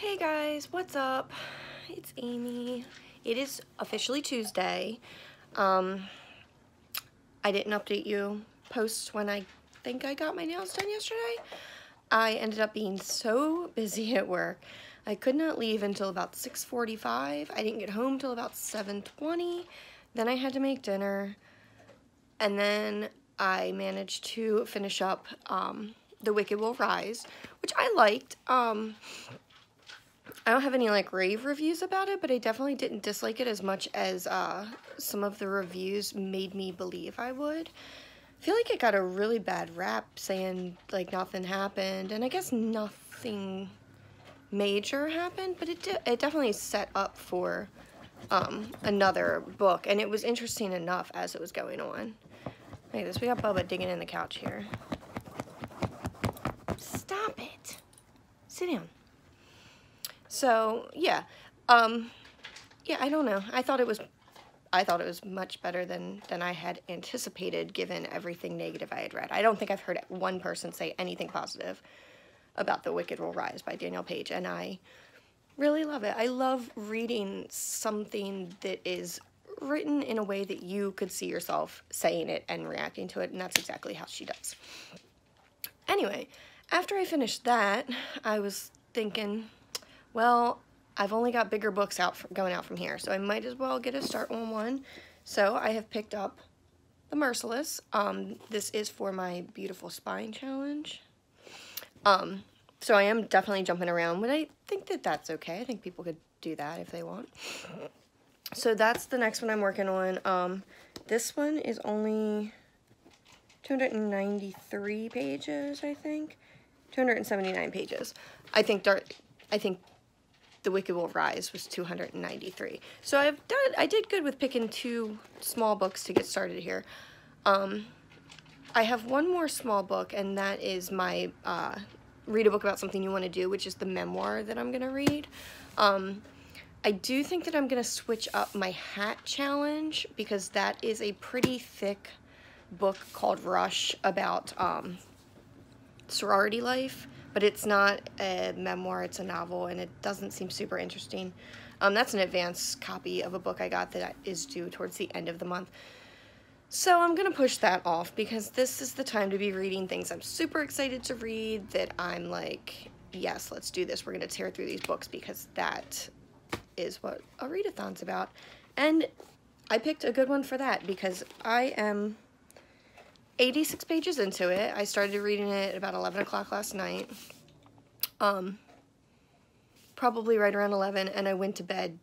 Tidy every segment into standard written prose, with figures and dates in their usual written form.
Hey guys, what's up? It's Amy. It is officially Tuesday. I didn't update you post when I think I got my nails done yesterday. I ended up being so busy at work. I could not leave until about 6:45. I didn't get home till about 7:20. Then I had to make dinner. And then I managed to finish up The Wicked Will Rise, which I liked. I don't have any like rave reviews about it, but I definitely didn't dislike it as much as some of the reviews made me believe I would. I feel like it got a really bad rap saying like nothing happened, and I guess nothing major happened, but it definitely set up for another book, and it was interesting enough as it was going on. Look at this, we got Bubba digging in the couch here. Stop it. Sit down. So yeah, I don't know. I thought it was much better than I had anticipated, given everything negative I had read. I don't think I've heard one person say anything positive about The Wicked Will Rise by Danielle Page, and I really love it. I love reading something that is written in a way that you could see yourself saying it and reacting to it, and that's exactly how she does. Anyway, after I finished that, I was thinking, well, I've only got bigger books going out from here, so I might as well get a start on one. So I have picked up The Merciless. This is for my Beautiful Spine Challenge. So I am definitely jumping around, but I think that that's okay. I think people could do that if they want. So that's the next one I'm working on. This one is only 293 pages, I think. 279 pages. I think The Wicked Will Rise was 293. So I did good with picking two small books to get started here. I have one more small book, and that is my read a book about something you want to do, which is the memoir that I'm going to read. I do think that I'm going to switch up my hat challenge, because that is a pretty thick book called Rush about sorority life. But it's not a memoir, it's a novel, and it doesn't seem super interesting. That's an advance copy of a book I got that is due towards the end of the month. So I'm gonna push that off, because this is the time to be reading things I'm super excited to read, that I'm like, yes, let's do this. We're gonna tear through these books, because that is what a readathon's about. And I picked a good one for that, because I am 86 pages into it. I started reading it at about 11 o'clock last night, probably right around 11, and I went to bed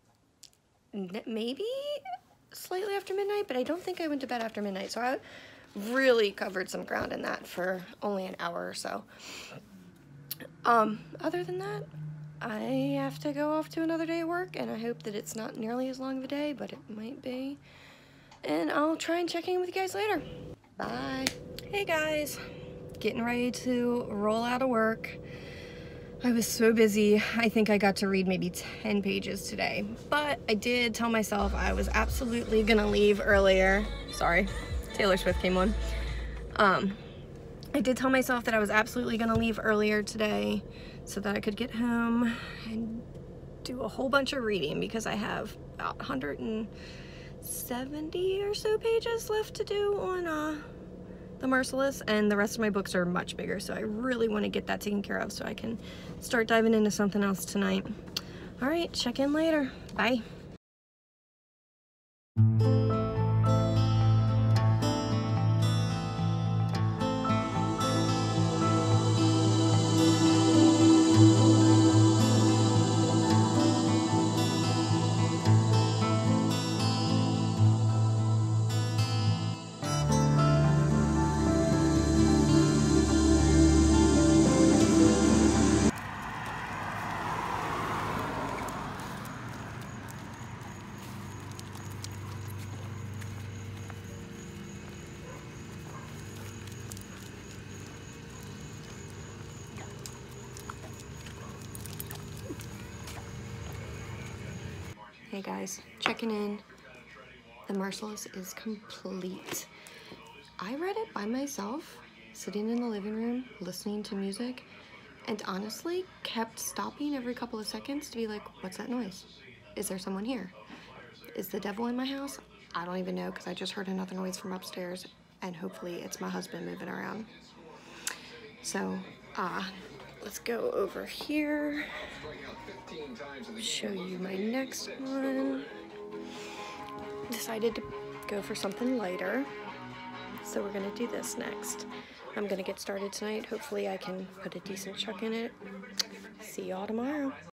maybe slightly after midnight, but I don't think I went to bed after midnight, so I really covered some ground in that for only an hour or so. Other than that, I have to go off to another day at work, and I hope that it's not nearly as long of a day, but it might be, and I'll try and check in with you guys later. Bye. Hey guys, getting ready to roll out of work. I was so busy. I think I got to read maybe 10 pages today, but I did tell myself I was absolutely gonna leave earlier. Sorry, Taylor Swift came on. I did tell myself that I was absolutely gonna leave earlier today so that I could get home and do a whole bunch of reading, because I have about 170 or so pages left to do on The Merciless, and the rest of my books are much bigger, so I really want to get that taken care of so I can start diving into something else tonight. All right, check in later. Bye. Hey guys, checking in. The Merciless is complete. I read it by myself, sitting in the living room, listening to music, and honestly kept stopping every couple of seconds to be like, what's that noise? Is there someone here? Is the devil in my house? I don't even know, because I just heard another noise from upstairs, and hopefully it's my husband moving around. So, let's go over here, show you my next one. Decided to go for something lighter, so we're gonna do this next. I'm gonna get started tonight. Hopefully I can put a decent chuck in it. See y'all tomorrow.